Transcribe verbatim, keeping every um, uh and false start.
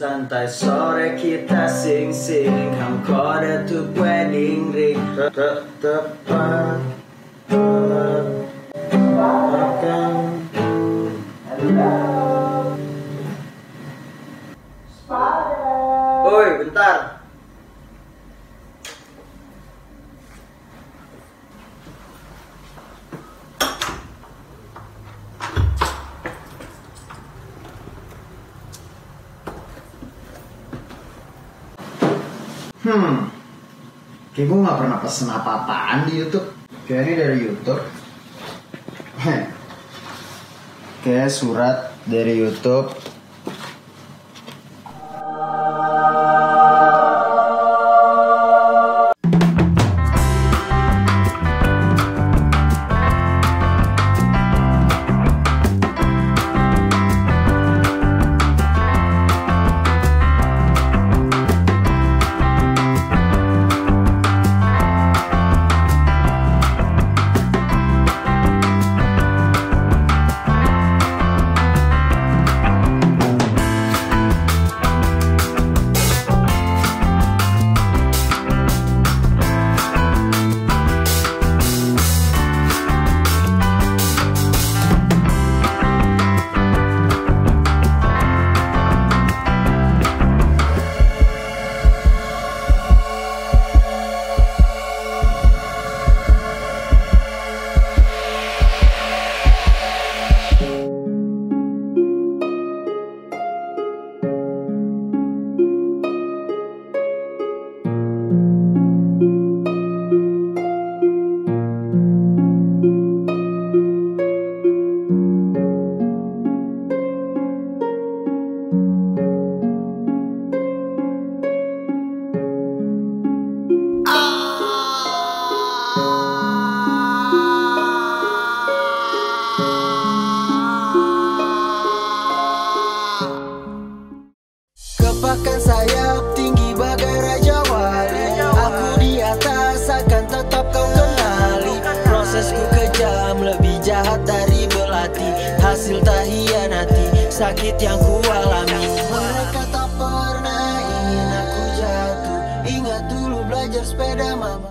Santai sore kita sing-sing, hamkau datuk wedding-ring. Tepat Makan Oi, bentar. Hmm, kayak gue gak pernah pesen apa-apaan di YouTube. Kayaknya dari YouTube. Kayak surat dari YouTube. Bahkan sayap tinggi bagai Raja Wali, aku di atas akan tetap kau kenali. Prosesku kejam lebih jahat dari belati, hasil tak hianati sakit yang ku alami. Mereka tak pernah ingin aku jatuh, ingat dulu belajar sepeda mama.